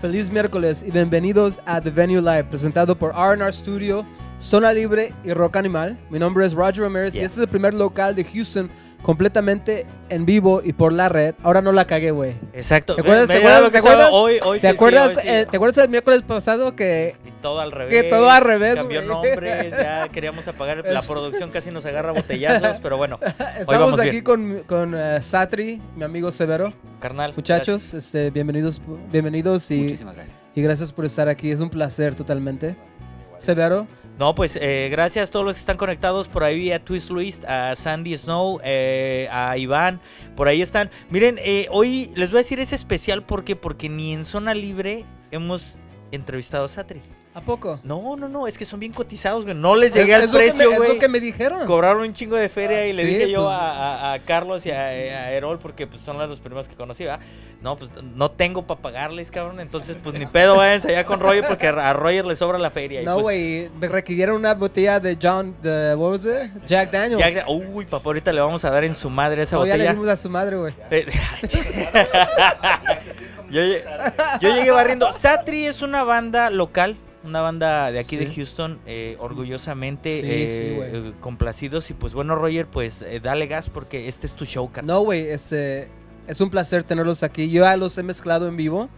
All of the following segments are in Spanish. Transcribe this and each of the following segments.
Feliz miércoles y bienvenidos a The Venue Live, presentado por R&R Studio, Zona Libre y Rock Animal. Mi nombre es Roger Ramirez y este es el primer local de Houston completamente en vivo y por la red. Ahora no la cagué, güey. Exacto. ¿Te acuerdas del miércoles pasado que... Y todo al revés. Que todo al revés, cambió nombres, ya queríamos apagar la producción, casi nos agarra botellazos, pero bueno. Estamos aquí con Satri, mi amigo Severo. Carnal. Muchachos, bienvenidos y... Muchísimas gracias. Y gracias por estar aquí, es un placer totalmente. Severo. No, pues gracias a todos los que están conectados por ahí, a Twist Lewis, a Sandy Snow, a Iván, por ahí están. Miren, hoy les voy a decir, es especial porque ni en Zona Libre hemos entrevistado a Satri. ¿A poco? No, es que son bien cotizados, güey. No les llegué al precio, güey. Es lo que me dijeron. Cobraron un chingo de feria y le dije pues, yo a Carlos y a Erol, porque pues, son los primeros que conocí, ¿verdad? No, pues no tengo para pagarles, cabrón. Entonces, pues ni pedo, váyanse allá con Roger, porque a Roger le sobra la feria. No, güey, pues, me requirieron una botella de Jack Daniels. Uy, papá, ahorita le vamos a dar en su madre esa botella. Ya le dimos a su madre, güey. Yo llegué barriendo. Satri es una banda local. Una banda de aquí de Houston, orgullosamente complacidos. Y pues bueno, Roger, pues dale gas porque este es tu show, carnal. No, güey, es un placer tenerlos aquí. Yo ya los he mezclado en vivo.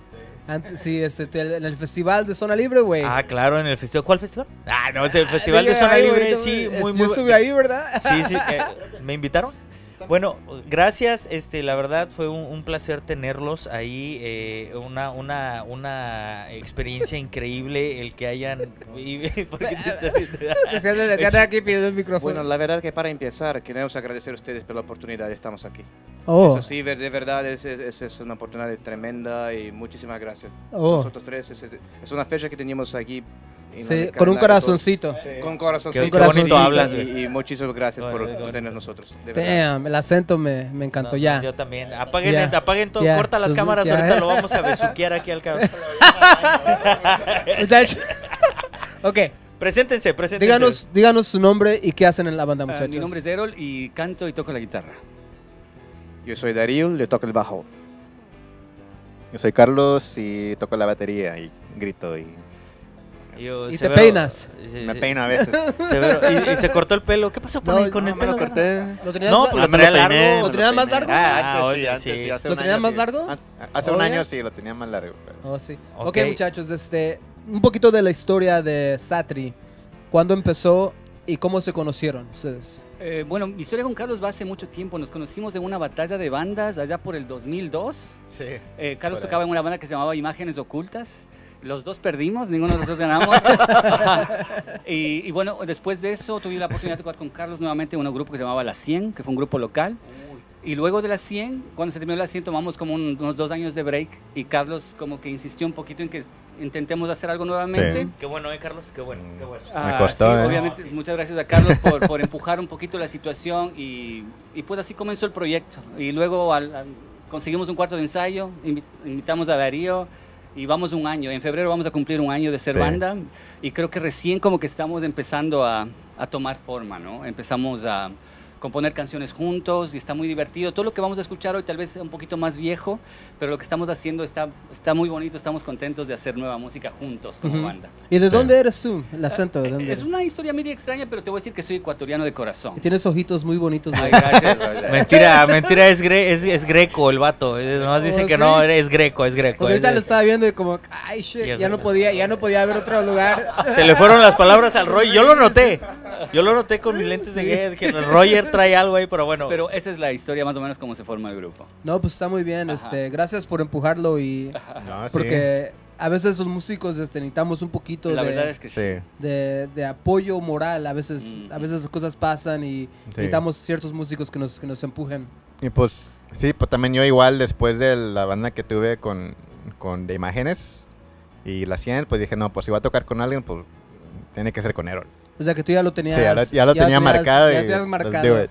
Antes, en el festival de Zona Libre, güey. Ah, claro, en el festival. ¿Cuál festival? Ah, no, es el festival de Zona Libre, sí. Yo estuve ahí, ¿verdad? Sí. ¿Me invitaron? Bueno, gracias, la verdad fue un placer tenerlos ahí, una experiencia increíble el que hayan... Bueno, la verdad que para empezar queremos agradecer a ustedes por la oportunidad, estamos aquí. Eso sí, de verdad es una oportunidad tremenda y muchísimas gracias. Nosotros tres, es una fecha que teníamos aquí. Sí, con un corazoncito. Con corazoncito. Qué bonito hablas. Y muchísimas gracias por tener nosotros. De verdad. Damn, el acento me encantó ya. Yo también. Apaguen todo, corta las cámaras. Ahorita lo vamos a besuquear aquí al cabrón. Muchachos. Ok. Preséntense. Díganos su nombre y qué hacen en la banda, muchachos. Mi nombre es Erol y canto y toco la guitarra. Yo soy Darío, le toco el bajo. Yo soy Carlos y toco la batería y grito y... Y Severo, te peinas. Me peino a veces. Severo, y se cortó el pelo. ¿Qué pasó por ahí con el pelo? ¿Lo tenías más largo? ¿Lo tenías más largo? Hace un año sí, lo tenía más largo. Pero... Okay, muchachos, un poquito de la historia de Satri. ¿Cuándo empezó y cómo se conocieron ustedes? Bueno, mi historia con Carlos va hace mucho tiempo. Nos conocimos de una batalla de bandas allá por el 2002. Sí, Carlos tocaba en una banda que se llamaba Imágenes Ocultas. Los dos perdimos, ninguno de los dos ganamos. y bueno, después de eso tuve la oportunidad de tocar con Carlos nuevamente en un grupo que se llamaba La 100, que fue un grupo local. Y luego de La 100, cuando se terminó La 100, tomamos como unos 2 años de break y Carlos como que insistió un poquito en que intentemos hacer algo nuevamente. Sí. Qué bueno, Carlos, qué bueno. Me costó, sí, obviamente, muchas gracias a Carlos por empujar un poquito la situación y pues así comenzó el proyecto. Y luego conseguimos un cuarto de ensayo, invitamos a Darío. Y vamos un año, en febrero vamos a cumplir un año de ser banda y creo que recién como que estamos empezando a tomar forma, ¿no? Empezamos a componer canciones juntos y está muy divertido. Todo lo que vamos a escuchar hoy tal vez sea un poquito más viejo, pero lo que estamos haciendo está muy bonito, estamos contentos de hacer nueva música juntos como banda. ¿Y de dónde eres tú? El acento, ¿de dónde eres? Es una historia media extraña, pero te voy a decir que soy ecuatoriano de corazón. Y tienes ojitos muy bonitos. Ay, gracias. mentira, es greco el vato. Nomás dice que no, es greco. Ahorita lo estaba viendo y como, ay, shit, ya no podía ver otro lugar. Se le fueron las palabras al Roy, yo lo noté con mis lentes de que Roger trae algo ahí, pero bueno. Pero esa es la historia más o menos cómo se forma el grupo. No, pues está muy bien. Gracias por empujarlo y porque a veces los músicos necesitamos un poquito de apoyo moral. A veces cosas pasan y necesitamos ciertos músicos que nos empujen. Y pues sí, pues también yo igual después de la banda que tuve con de Imágenes y La 100, pues dije, no, pues si voy a tocar con alguien, pues tiene que ser con Erol. O sea que tú ya lo tenías... Sí, ya lo tenía marcado. Si va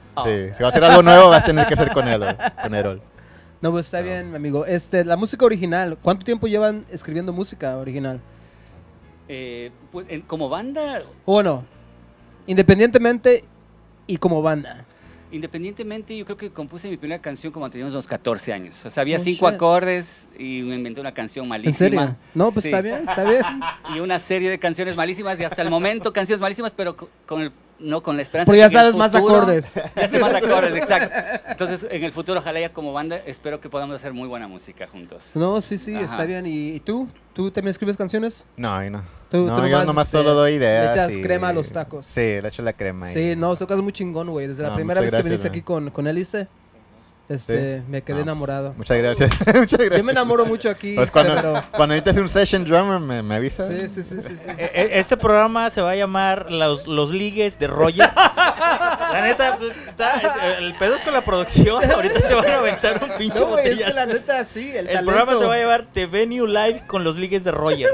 a hacer algo nuevo, vas a tener que hacer con él, con Erol. No, pues está bien, amigo. La música original, ¿cuánto tiempo llevan escribiendo música original? Pues, como banda... Bueno, independientemente y como banda. Independientemente, yo creo que compuse mi primera canción como teníamos unos 14 años. O sea, había 5 acordes y me inventé una canción malísima. ¿En serio? No, pues sí. Está bien, está bien. Y una serie de canciones malísimas y hasta el momento canciones malísimas, pero con el... No, con la esperanza. Porque ya sabes más acordes. Ya sé más acordes, exacto. Entonces, en el futuro, ojalá ya como banda, espero que podamos hacer muy buena música juntos. No, sí, sí, está bien. ¿Y tú? ¿Tú también escribes canciones? No, no. No, yo nomás solo doy ideas. Le echas crema a los tacos. Sí, le echo la crema. Sí, no, tocas muy chingón, güey. Desde la primera vez que viniste aquí con Elice, me quedé enamorado. Muchas gracias. Yo me enamoro mucho aquí. Cuando necesites un session drummer, ¿me avisas? Sí, sí, sí, sí, sí. Este programa se va a llamar Los Ligues de Roger. La neta, el pedo es con la producción. Ahorita te van a aventar un pinche botellazo. No, es que la neta, sí, el programa se va a llevar The Venue Live con Los Ligues de Roger.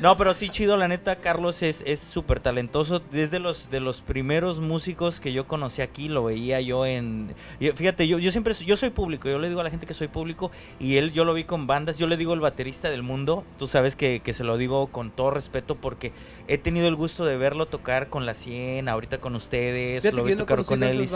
No, pero sí, chido, la neta, Carlos es súper talentoso. Desde los primeros músicos que yo conocí aquí, lo veía yo en... Fíjate, yo soy público, yo le digo a la gente que soy público y él, yo lo vi con bandas, yo le digo el baterista del mundo, tú sabes que se lo digo con todo respeto porque he tenido el gusto de verlo tocar con La 100, ahorita con ustedes, fíjate lo vi tocar con él.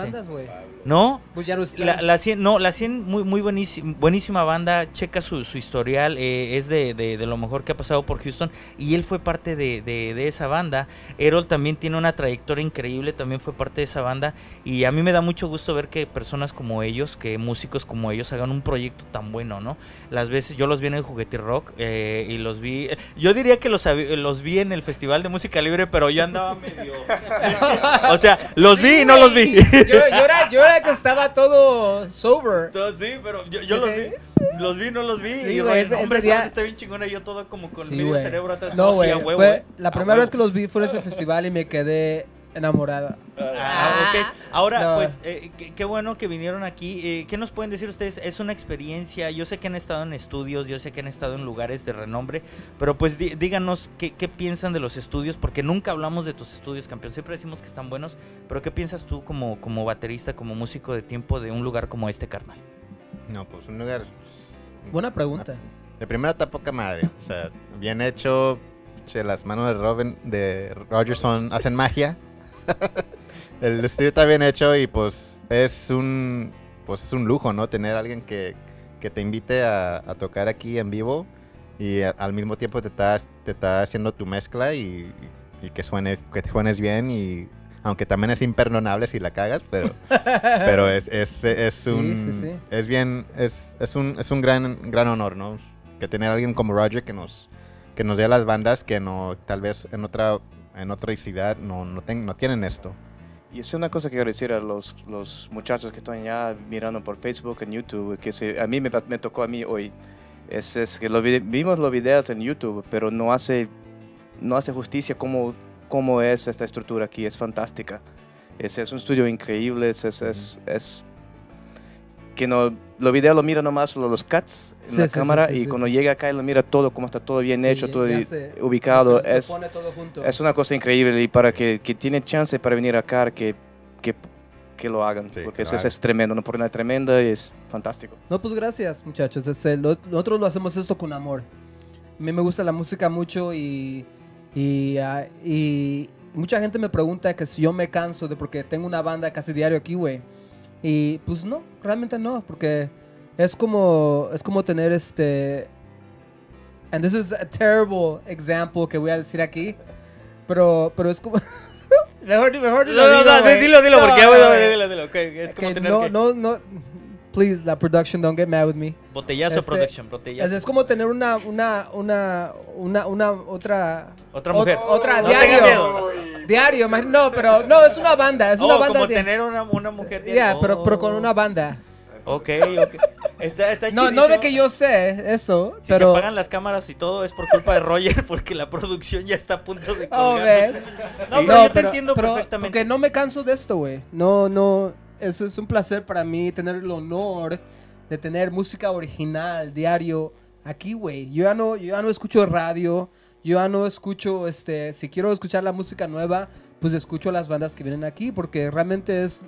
¿No? Pues ya no está. La 100, no, La 100 muy, muy buenísima banda, checa su historial, es de lo mejor que ha pasado por Houston y él fue parte de esa banda. Erol también tiene una trayectoria increíble, también fue parte de esa banda y a mí me da mucho gusto ver que personas como ellos, que músicos como ellos hagan un proyecto tan bueno, ¿no? Las veces, yo los vi en el Juguete Rock y los vi, yo diría que los vi en el Festival de Música Libre, pero yo andaba medio... o sea, los vi y no los vi. yo era que estaba todo sober. Entonces, sí, pero yo los vi, no los vi. Sí, y güey, hombre, día... está bien chingona, yo todo como con sí, medio cerebro atrás. No, güey, la primera vez que los vi fue en ese festival y me quedé... enamorada. Okay. Ahora, no, pues, qué bueno que vinieron aquí. ¿Qué nos pueden decir ustedes? Es una experiencia. Yo sé que han estado en estudios, yo sé que han estado en lugares de renombre, pero pues díganos qué piensan de los estudios, porque nunca hablamos de tus estudios, campeón. Siempre decimos que están buenos, pero ¿qué piensas tú como baterista, como músico de tiempo de un lugar como este, carnal? No, pues un lugar... Buena pregunta. De primera está poca madre. O sea, bien hecho. Las manos de Rogerson hacen magia. El estudio está bien hecho y pues es un lujo, ¿no? Tener a alguien que te invite a tocar aquí en vivo y al mismo tiempo te está haciendo tu mezcla y que suenes bien, y aunque también es imperdonable si la cagas, pero es un gran honor, ¿no? Que tener a alguien como Roger que nos dé a las bandas que no, tal vez en otra ciudad no tienen esto. Y es una cosa que quiero decir a los muchachos que están ya mirando por Facebook, en YouTube, que a mí me tocó a mí hoy. Es que vimos los videos en YouTube, pero no hace justicia cómo es esta estructura aquí, es fantástica. Es un estudio increíble, es que no, los videos lo mira nomás los cuts en la cámara y cuando llega acá y lo mira todo, como está todo bien hecho, todo ubicado, es una cosa increíble y para que tiene chance para venir acá, que lo hagan, sí, porque eso es tremendo, una oportunidad tremenda y es fantástico. No, pues gracias muchachos, nosotros lo hacemos esto con amor. A mí me gusta la música mucho y mucha gente me pregunta que si yo me canso porque tengo una banda casi diario aquí, güey. Y pues no, realmente no, porque es como tener and this is a terrible example que voy a decir aquí, pero es como mejor dilo porque dilo, okay, es como tener no, please, la production don't get mad with me. Botellazo, botellazo. Es como tener otra mujer. Otra diario, no, pero no, es una banda, es una banda. Como tener una mujer. Yeah, pero con una banda. Ok. Está no, no de que yo sé eso, si pero... Si se apagan las cámaras y todo es por culpa de Roger, porque la producción ya está a punto de colgar. No, pero yo te entiendo perfectamente. Porque no me canso de esto, güey. No. Eso es un placer para mí tener el honor de tener música original diario aquí, güey. Yo ya no escucho radio, yo ya no escucho, si quiero escuchar la música nueva, pues escucho las bandas que vienen aquí, porque realmente es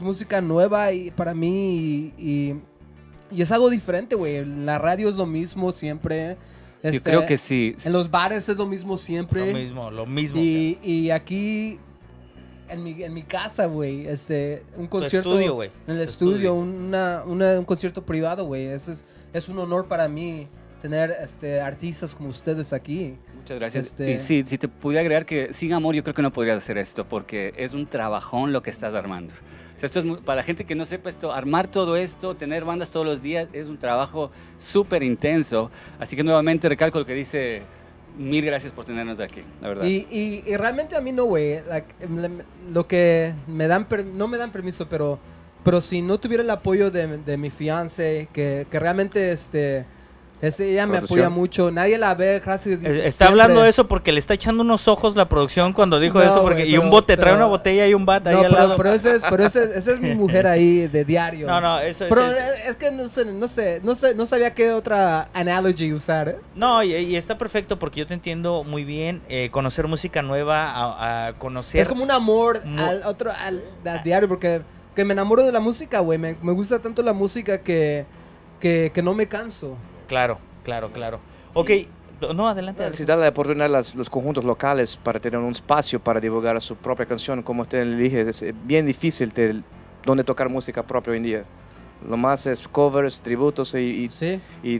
música nueva y para mí y es algo diferente, güey. La radio es lo mismo siempre. Yo creo que sí. En los bares es lo mismo siempre. Lo mismo. Y aquí en mi casa, güey. Un concierto. Estudio, güey. En el estudio, un concierto privado, güey. Es un honor para mí tener artistas como ustedes aquí. Muchas gracias. Y sí, si te pudiera agregar que sin amor, yo creo que no podrías hacer esto, porque es un trabajón lo que estás armando. O sea, esto es muy, para la gente que no sepa esto, armar todo esto, tener bandas todos los días, es un trabajo súper intenso. Así que nuevamente recalco lo que dice. Mil gracias por tenernos aquí, la verdad. Y realmente a mí no, güey. Lo que me dan, no me dan permiso, pero si no tuviera el apoyo de mi fiancé, que realmente ella me apoya mucho, nadie la ve, gracias. Está hablando de eso porque le está echando unos ojos la producción cuando dijo eso, porque y un bote, trae una botella y un bat ahí al lado. Pero esa es mi mujer ahí de diario. No, eso es. Pero es que no sabía qué otra analogy usar. No, y está perfecto porque yo te entiendo muy bien, conocer música nueva, a conocer. Es como un amor al diario, porque que me enamoro de la música, güey. Me gusta tanto la música que no me canso. Claro. Ok, no, adelante. La necesidad de apoyar los conjuntos locales para tener un espacio para divulgar su propia canción, como usted le dije, es bien difícil donde tocar música propia hoy en día. Lo más es covers, tributos y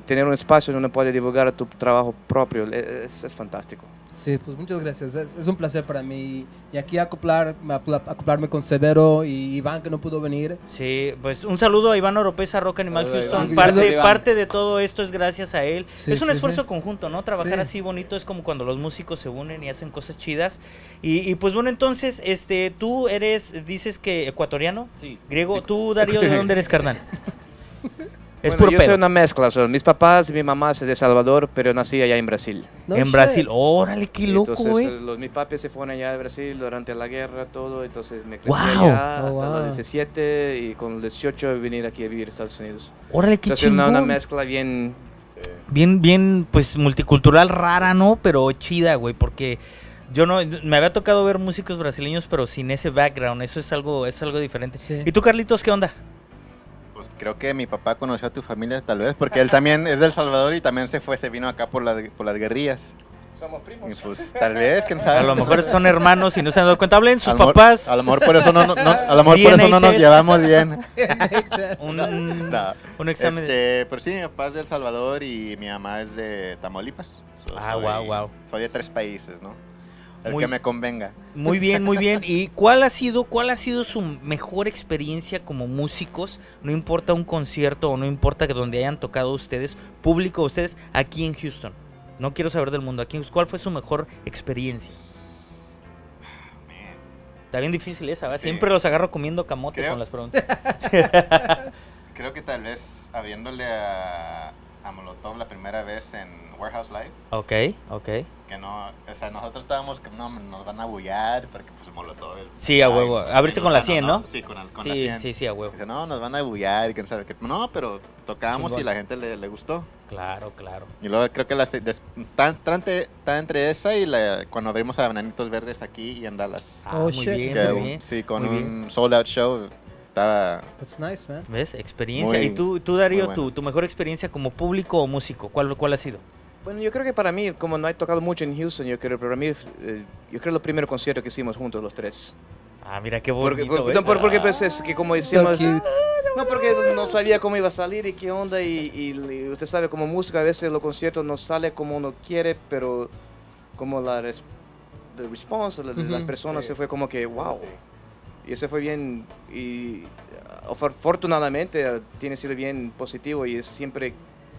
tener un espacio donde puedes divulgar tu trabajo propio, es fantástico. Sí, pues muchas gracias, es un placer para mí. Y aquí acoplarme con Severo y Iván, que no pudo venir. Sí, pues un saludo a Iván Oropesa, Rock Animal Houston. Parte de todo esto es gracias a él. Sí, es un esfuerzo conjunto, ¿no? Trabajar así bonito es como cuando los músicos se unen y hacen cosas chidas. Y pues bueno, entonces, tú eres, dices que ecuatoriano, griego. Tú, Darío, ¿de dónde eres, carnal? Bueno, yo soy una mezcla, mis papás y mi mamá son de Salvador, pero nací allá en Brasil. En Brasil, órale, qué loco, güey. Mis papás se fueron allá de Brasil durante la guerra, todo, entonces me crecí allá hasta los 17 y con los 18 vine aquí a vivir a Estados Unidos. Órale, qué chingón. Entonces una mezcla bien... Bien, pues multicultural, rara, ¿no? Pero chida, güey, porque... Yo no, me había tocado ver músicos brasileños, pero sin ese background, eso es algo diferente. Sí. ¿Y tú, Carlitos, qué onda? Creo que mi papá conoció a tu familia, tal vez, porque él también es de El Salvador y también se vino acá por las guerrillas. Somos primos. Pues, tal vez, ¿quién sabe? A lo mejor son hermanos y no se han dado cuenta. Hablen sus papás. A lo mejor por eso no nos llevamos bien. Un examen. Pero sí, mi papá es de El Salvador y mi mamá es de Tamaulipas. Wow. Soy de tres países, ¿no? El que me convenga. Muy bien. ¿Y cuál ha sido su mejor experiencia como músicos? No importa un concierto o no importa que donde hayan tocado ustedes, público ustedes, aquí en Houston. No quiero saber del mundo. Aquí, ¿cuál fue su mejor experiencia? Man. Está bien difícil esa, ¿verdad? Sí. Siempre los agarro comiendo camote con las preguntas. Creo que tal vez abriéndole a Molotov la primera vez en Warehouse Live. Ok. Que no, o sea, nosotros estábamos que no nos van a bullar porque pues Molotov. Sí, a huevo. Abriste con la 100, ¿no? Sí, con la 100. Sí, a huevo. Dice, no, nos van a bullar y que no sabe qué. No, pero tocábamos y la gente le gustó. Claro. Y luego creo que está entre esa y cuando abrimos a Bananitos Verdes aquí y en Dallas. Muy bien. Sí, con un sold out show. That's nice, man. ¿Ves? Experiencia. ¿Y tú Darío, bueno, tu mejor experiencia como público o músico? ¿Cuál ha sido? Bueno, yo creo que para mí, como no he tocado mucho en Houston, yo creo que el primer concierto que hicimos juntos, los tres. Ah, mira qué bonito. Porque pues, es que como decimos... No, porque no sabía cómo iba a salir y qué onda. Y usted sabe, como música, a veces los conciertos no sale como uno quiere, pero como la respuesta de las personas se fue como que, wow. Sí. Y eso fue bien, y afortunadamente tiene sido bien positivo, y es siempre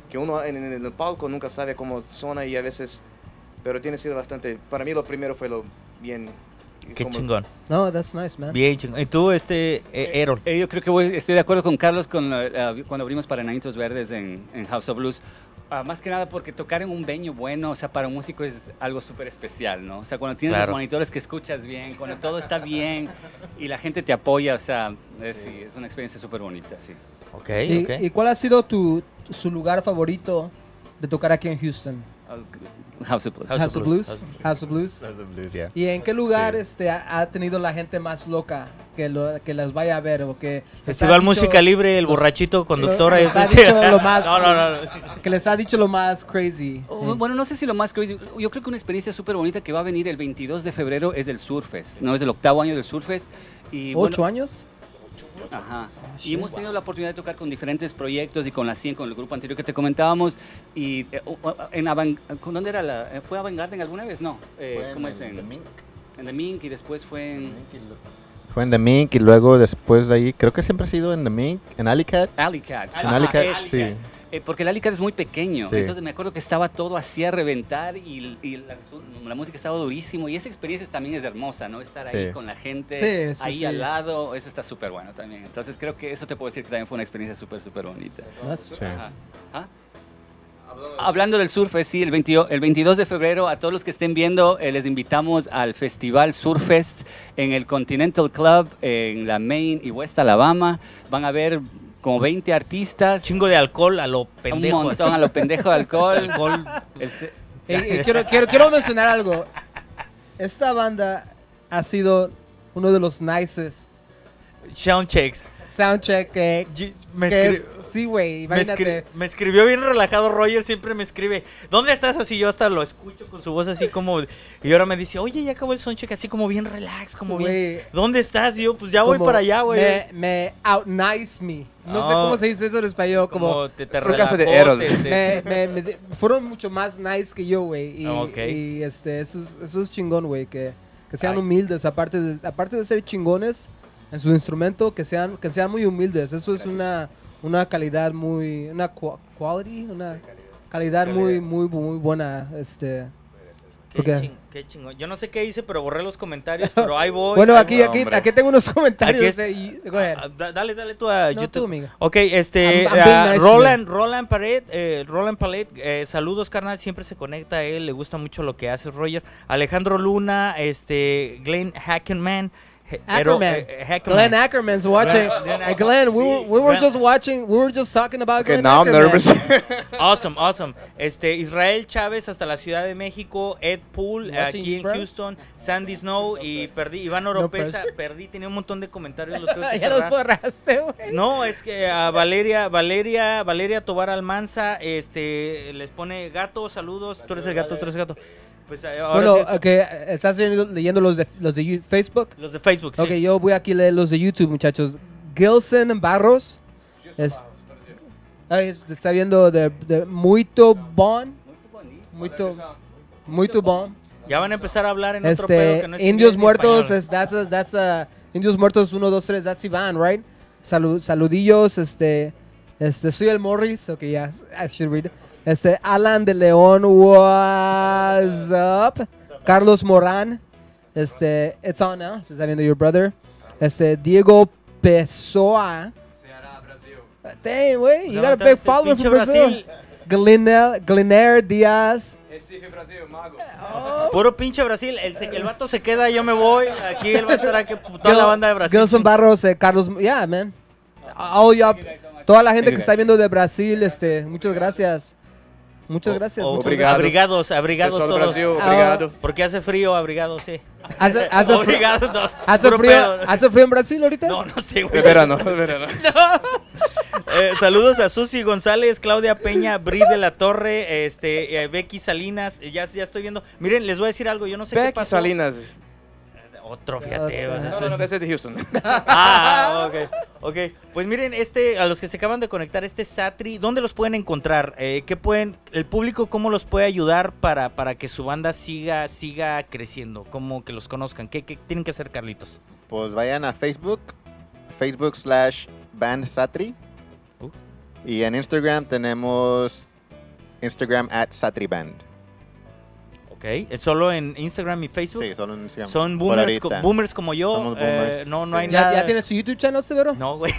que uno en el palco nunca sabe cómo suena y a veces, pero tiene sido bastante, para mí lo primero fue lo bien. Qué chingón. No, that's nice, man. Bien chingón. ¿Y tú, Erol? Yo creo que estoy de acuerdo con Carlos cuando abrimos para Bananitos Verdes en House of Blues. Más que nada porque tocar en un venue bueno, o sea, para un músico es algo súper especial, ¿no? O sea, cuando tienes los monitores que escuchas bien, cuando todo está bien y la gente te apoya, o sea, es una experiencia súper bonita, sí. Ok. ¿Y cuál ha sido su lugar favorito de tocar aquí en Houston? House of Blues. House of Blues. House of Blues. House of Blues, yeah. ¿Y en qué lugar ha tenido la gente más loca que las vaya a ver? O que Festival Música Libre, el borrachito conductor. Les ha dicho lo más, que les ha dicho lo más crazy. Bueno, no sé si lo más crazy. Yo creo que una experiencia súper bonita que va a venir el 22 de febrero es el Surfest. No, es el octavo año del Surfest. Y, bueno, ¿8 años? Ajá. Y hemos tenido la oportunidad de tocar con diferentes proyectos y con la 100, con el grupo anterior que te comentábamos. Y en ¿dónde era la? ¿Fue Avantgarden alguna vez? No. ¿Cómo es? En The Mink. En The Mink y después fue en... Fue en The Mink y luego después de ahí, creo que siempre ha sido en The Mink, en Alicat. Alicat. En Alicat, sí. Porque el Alicat es muy pequeño, sí. Entonces me acuerdo que estaba todo así a reventar y la música estaba durísimo y esa experiencia también es hermosa, ¿no? Estar ahí con la gente, ahí al lado, eso está súper bueno también. Entonces creo que eso te puedo decir que también fue una experiencia súper, súper bonita. Hablando del Surfest, sí, el 22 de febrero, a todos los que estén viendo, les invitamos al Festival Surfest en el Continental Club, en la Main y West Alabama. Van a ver como 20 artistas. Chingo de alcohol a lo pendejo. Un montón a lo pendejo de alcohol. Quiero mencionar algo. Esta banda ha sido uno de los nicest soundchecks. Soundcheck sí, güey, me escribió bien relajado. Roger siempre me escribe, ¿dónde estás? Así yo hasta lo escucho con su voz así como. Y ahora me dice, oye, ya acabó el soundcheck. Así como bien relax, como bien, ¿dónde estás? Y yo, pues ya como voy para allá, güey. Me out-nice me. No sé cómo se dice eso en español. Como te relajó, de Erol. Fueron mucho más nice que yo, güey. Y, y eso es chingón, güey. Que sean humildes, aparte de ser chingones en su instrumento, que sean muy humildes. Eso es una calidad muy, calidad muy buena. Qué chingón. Yo no sé qué hice, pero borré los comentarios, pero ahí voy. Bueno, aquí tengo unos comentarios. Dale tú a YouTube. Tú, amiga. Ok, Roland Palet, saludos, carnal, siempre se conecta a él, le gusta mucho lo que hace Roger. Alejandro Luna, Glenn Hackenman. Glenn Ackerman's watching. Glenn, we were just watching. We were just talking about. Okay, Glenn now Ackerman. I'm nervous. Awesome. Israel Chávez hasta la Ciudad de México. Ed Poole aquí en Houston. Sandy Snow y Iván Oropesa. Tenía un montón de comentarios. Lo tengo que ya los borraste, güey. No, es que a Valeria Tobar Almanza, les pone gato. Saludos. Tú eres el gato. Pues ahora bueno, ¿estás leyendo los de Facebook? Los de Facebook, sí. Ok, yo voy aquí a leer los de YouTube, muchachos. Gilson Barros. Está viendo de Muito Bon. Muito Bon. Ya van a empezar a hablar en otro pedo que no es Indios Muertos, Indios Muertos 1, 2, 3, that's Iván, right? Saludillos, soy el Morris, ok, ya, I should read it. Alan de León, what's up? Carlos Morán, it's on now, se está viendo your brother. Diego Pessoa. Ceará, Brasil. Damn, wait, you got a big following from Brazil. Gliner Díaz. Recife, Brasil, mago. Puro pinche Brasil, el vato se queda, yo me voy, aquí el vato estará que toda la banda de Brasil. Gilson Barros, Carlos, yeah, man. All y'all, toda la gente que está viendo de Brasil, muchas gracias. Muchas gracias. Abrigados todos. Brasil, obrigado. Porque hace frío, abrigados, sí. ¿Hace frío en Brasil ahorita? No, no sé, güey. De verano. Saludos a Susi González, Claudia Peña, Bri de la Torre, Becky Salinas. Ya estoy viendo. Miren, les voy a decir algo, yo no sé qué pasó. Becky Salinas. Otro, fíjate. No, ese es de Houston. Ok. Pues miren, a los que se acaban de conectar, Satri, ¿dónde los pueden encontrar? El público, ¿cómo los puede ayudar para que su banda siga creciendo? ¿Cómo que los conozcan? ¿Qué tienen que hacer, Carlitos? Pues vayan a Facebook.com/bandsatri. Y en Instagram tenemos Instagram @satriband. ¿Es solo en Instagram y Facebook? Sí, solo en Instagram. Son boomers como yo. Somos boomers. No hay nada. ¿Ya tienes tu YouTube channel, Severo? No, güey.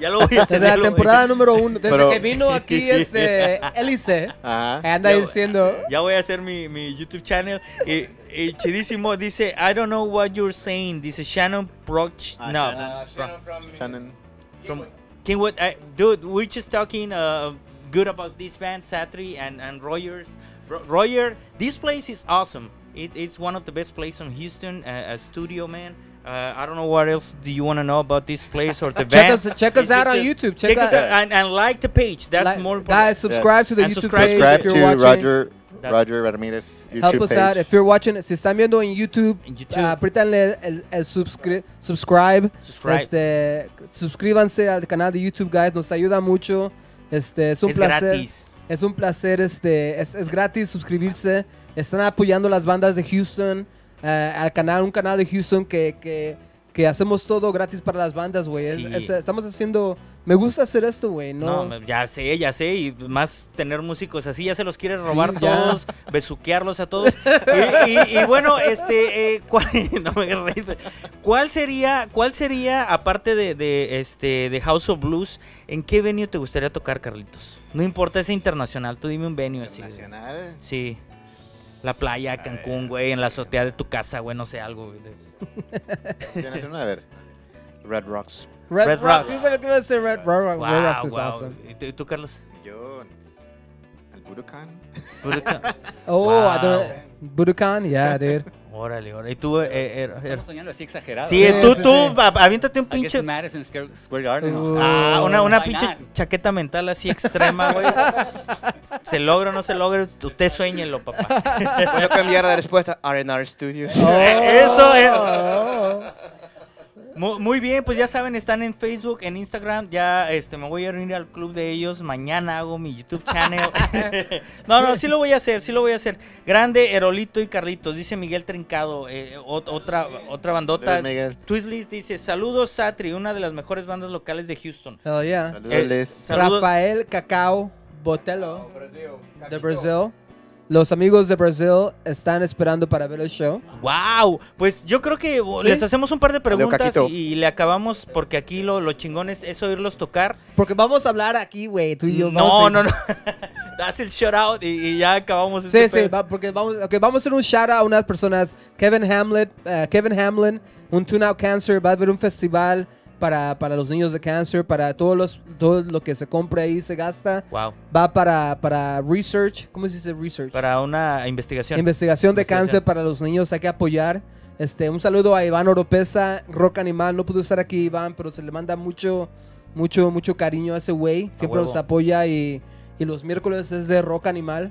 Ya lo voy a hacer. Desde la temporada número 1. Desde que vino aquí Elice. Anda diciendo. Ya voy a hacer mi YouTube channel. Y chidísimo. Dice, I don't know what you're saying. Dice Shannon Proch. Shannon from Kingwood. Dude, we're just talking good about this band, Satri and Rogers. Roger, this place is awesome. It's one of the best places in Houston, a studio, man. I don't know what else do you want to know about this place or the band. Check us out on YouTube. Check us out. And like the page. That's more important. Guys, subscribe to the YouTube page if you're watching. Roger Ramirez YouTube Help us out. If you're watching, si están viendo en YouTube, apriétanle el subscribe. Suscríbanse al canal de YouTube, guys. Nos ayuda mucho. Es un placer. Gratis. Es un placer, es gratis suscribirse. Están apoyando las bandas de Houston, al canal, un canal de Houston que hacemos todo gratis para las bandas, güey. Sí. Estamos haciendo... Me gusta hacer esto, güey. No, ya sé. Y más tener músicos así, ya se los quieren robar todos, besuquearlos a todos. y bueno, ¿cuál sería, aparte de House of Blues, en qué venue te gustaría tocar, Carlitos? No importa, ese internacional. Tú dime un venue así. ¿Internacional? Sí. La playa, Cancún, güey, en la azotea de tu casa, güey, no sé, algo. A ver, Red Rocks. Red Rocks. Sí, sabía que iba a decir Red Rocks. Wow, Red Rocks es awesome. ¿Y tú, Carlos? Yo, al Budokan. Budokan, yeah, dude. Órale. Y tú, estamos soñando así exagerado. Sí, tú, aviéntate un pinche Madison Square Garden. Una pinche chaqueta mental así extrema, güey. Se logra o no se logra, usted suéñenlo, papá. Voy a cambiar la respuesta a R&R Studio. Eso es. Muy bien, pues ya saben, están en Facebook, en Instagram. Ya me voy a reunir al club de ellos. Mañana hago mi YouTube channel. No, sí lo voy a hacer. Grande, Erolito y Carlitos. Dice Miguel Trincado, otra bandota. Twist Lewis dice, saludos Satri, una de las mejores bandas locales de Houston. Oh, yeah. Saludos. Rafael Cacao Botelo, de Brasil. Los amigos de Brasil están esperando para ver el show. ¡Wow! Pues yo creo que les hacemos un par de preguntas y le acabamos, porque aquí lo chingón es oírlos tocar. Porque vamos a hablar aquí, güey, tú y yo. No. Haz el shout out y ya acabamos. Porque vamos a hacer un shout out a unas personas. Kevin Hamlin, un Tune Out Cancer, va a haber un festival para los niños de cáncer, para todo lo que se compra ahí se gasta. Wow. Va para research, ¿cómo se dice research? Para una investigación. Investigación de cáncer para los niños, hay que apoyar. Un saludo a Iván Oropesa, Rock Animal. No pudo estar aquí, Iván, pero se le manda mucho cariño a ese güey. Siempre nos apoya y los miércoles es de Rock Animal.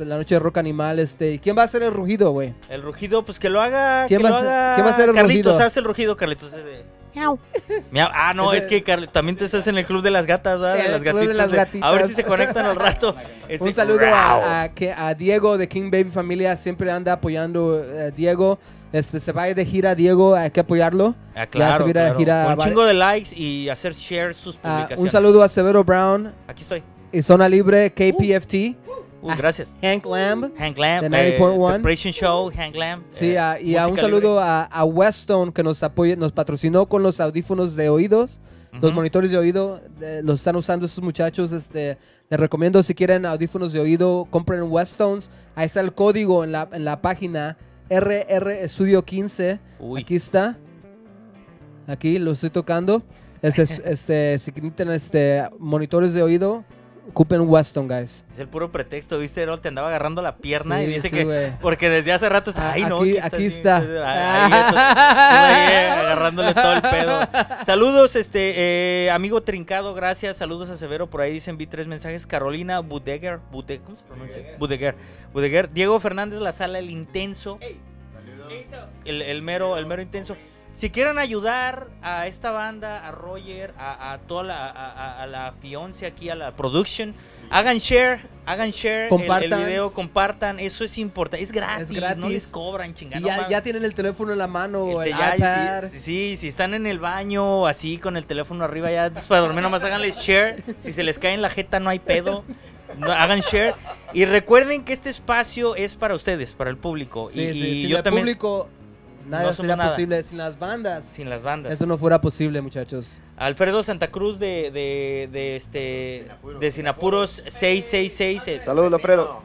La noche de Rock Animal, ¿quién va a hacer el rugido, güey? El rugido, pues que lo haga. ¿Quién va a hacer el rugido? Carlitos, hace el rugido, Carlitos. Miau. Ah, no, es que Carlos, también te estás en el club de las gatas, ¿verdad? De las gatitas. A ver si se conectan al rato. Un saludo a Diego de King Baby Familia, siempre anda apoyando a Diego. Se va a ir de gira, Diego, hay que apoyarlo. Ah, claro, un chingo de likes y hacer share sus publicaciones. Un saludo a Severo Brown. Aquí estoy. Y Zona Libre, KPFT. Gracias. Hank Lamb. The 90.1 Show, Hank Lamb. Sí, y un saludo a Westone, que nos patrocinó con los audífonos de oídos, los monitores de oído, los están usando estos muchachos. Les recomiendo, si quieren audífonos de oído, compren Westones. Ahí está el código en la página, R&R Studio 15. Uy. Aquí está. Aquí lo estoy tocando. Si quieren monitores de oído, ocupen Weston, guys. Es el puro pretexto, ¿viste, Erol? Te andaba agarrando la pierna y dice que... Porque desde hace rato está... Ay, no, aquí está. Ahí, agarrándole todo el pedo. Saludos, amigo Trincado, gracias. Saludos a Severo, por ahí dicen, vi 3 mensajes. Carolina Budeguer. ¿Cómo se pronuncia? Budeguer. Diego Fernández, La Sala, El Intenso. El mero intenso. Si quieren ayudar a esta banda, a Roger, a la fiancé aquí, a la production, hagan share el video, compartan, eso es importante, es gratis. No les cobran, chingada. Ya tienen el teléfono en la mano, el iPad. Sí, si están en el baño, así, con el teléfono arriba, ya para dormir, nomás háganle share, si se les cae en la jeta no hay pedo. Hagan share y recuerden que este espacio es para ustedes, para el público. Y yo también... Nada sería posible sin las bandas. Eso no fuera posible, muchachos. Alfredo Santa Cruz de Sinapuros 666. Saludos, Alfredo.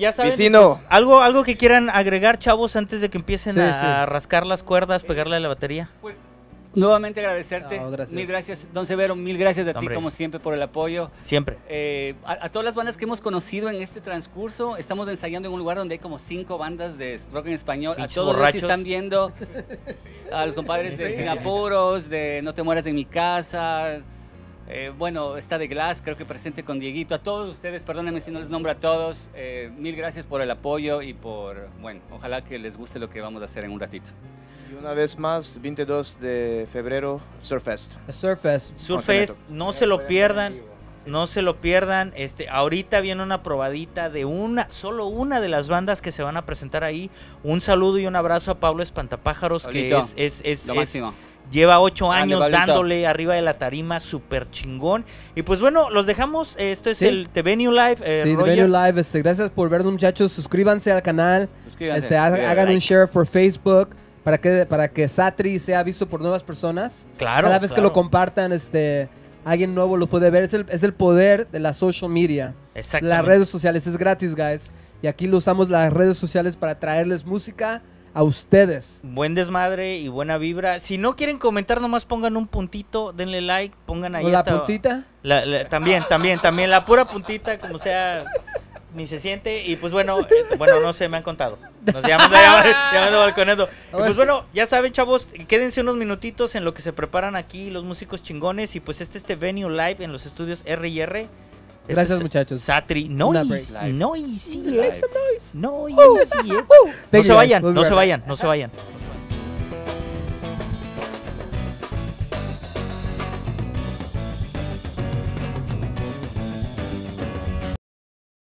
Ya saben, vecino. Algo que quieran agregar, chavos, antes de que empiecen a rascar las cuerdas, pegarle a la batería. Pues Nuevamente agradecerte. No, gracias. Mil gracias, don Severo. Mil gracias a ti, como siempre, por el apoyo. Siempre. A todas las bandas que hemos conocido en este transcurso. Estamos ensayando en un lugar donde hay como 5 bandas de rock en español. Pinchos a todos borrachos. Los que están viendo, a los compadres de Sinapuro, de No Te Mueras en Mi Casa. Bueno, está de Glass, creo que presente con Dieguito. A todos ustedes, perdónenme si no les nombro a todos. Mil gracias por el apoyo y por, bueno, ojalá que les guste lo que vamos a hacer en un ratito. Y una vez más, 22 de febrero, Surfest. Surfest. Surfest, no se lo pierdan, no se lo pierdan. Ahorita viene una probadita de solo una de las bandas que se van a presentar ahí. Un saludo y un abrazo a Pablo Espantapájaros, Pablito, que es lo máximo. Lleva 8 años dándole arriba de la tarima, súper chingón. Y pues bueno, los dejamos. Esto es el The Venue Live. Sí, Roger. The Venue Live. Gracias por vernos, muchachos. Suscríbanse al canal. Hagan un share por Facebook para que Satri sea visto por nuevas personas. Claro. Cada vez que lo compartan, alguien nuevo lo puede ver. Es el poder de la social media. Exactamente. Las redes sociales. Es gratis, guys. Y aquí lo usamos las redes sociales para traerles música a ustedes. Buen desmadre y buena vibra. Si no quieren comentar, nomás pongan un puntito, denle like, pongan ahí. ¿O la puntita? También, la pura puntita, como sea, ni se siente. Y pues bueno, no sé, me han contado. Nos llamando balconeando. Y pues bueno, ya saben, chavos, quédense unos minutitos en lo que se preparan aquí los músicos chingones. Y pues este Venue Live en los estudios R&R. Gracias, muchachos. Satri, noise, no se vayan, no se vayan.